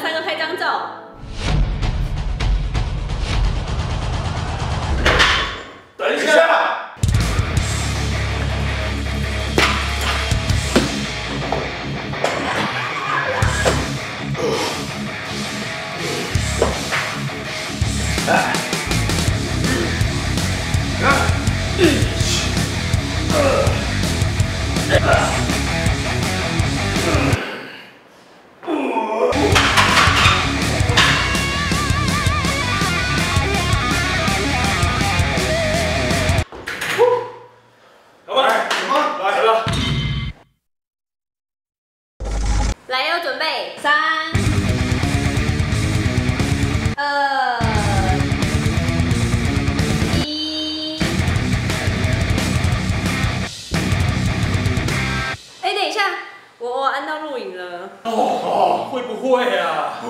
们三个拍张照。 等一下！来哦，准备3、2、1。哎，等一下，我按到录影了。哦，会不会啊？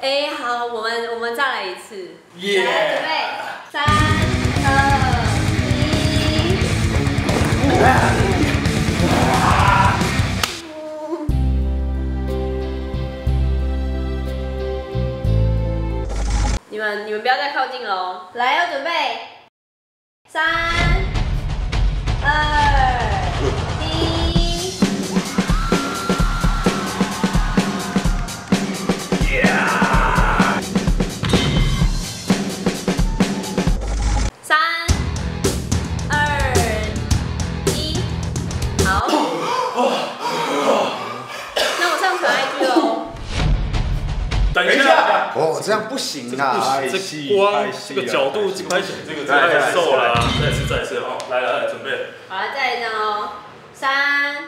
哎，好，我们再来一次。耶！准备3、2。 你们不要再靠近了哦！来，要准备3、2、1。3、2、1，好。那我上传 IG 哦。等一下。 哦，这样不行啊！这光这个角度5块钱，这个太瘦了。再一次，哦，来，准备。好，再一张哦，3。